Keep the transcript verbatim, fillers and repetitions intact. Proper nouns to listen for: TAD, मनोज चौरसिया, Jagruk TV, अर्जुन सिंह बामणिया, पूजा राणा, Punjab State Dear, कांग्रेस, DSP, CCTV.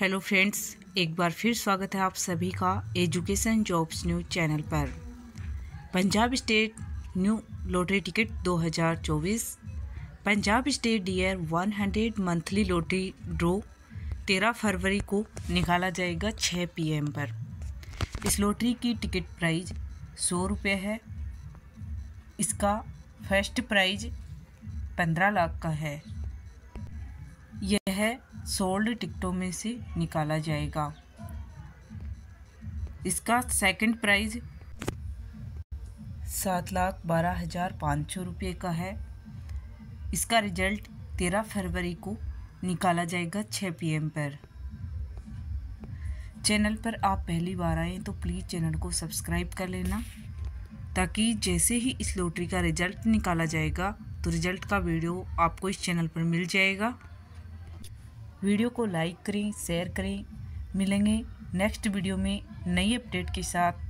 Hello friends, एक बार फिर स्वागत है आप सभी का एजुकेशन जॉब्स न्यूज़ चैनल पर। Punjab state new lottery ticket दो हज़ार चौबीस, पंजाब स्टेट डियर सौ मंथली लॉटरी ड्रॉ तेरह फरवरी को निकाला जाएगा छह पी एम पर। इस लॉटरी की टिकट प्राइस सौ रुपये है। इसका फर्स्ट प्राइज पंद्रह लाख का है। यह सोल्ड टिकटों में से निकाला जाएगा। इसका सेकंड प्राइज सात लाख बारह हज़ार पाँच सौ रुपये का है। इसका रिजल्ट तेरह फरवरी को निकाला जाएगा छह पी एम पर। चैनल पर आप पहली बार आएँ तो प्लीज़ चैनल को सब्सक्राइब कर लेना, ताकि जैसे ही इस लॉटरी का रिजल्ट निकाला जाएगा तो रिजल्ट का वीडियो आपको इस चैनल पर मिल जाएगा। वीडियो को लाइक करें, शेयर करें। मिलेंगे नेक्स्ट वीडियो में नई अपडेट के साथ।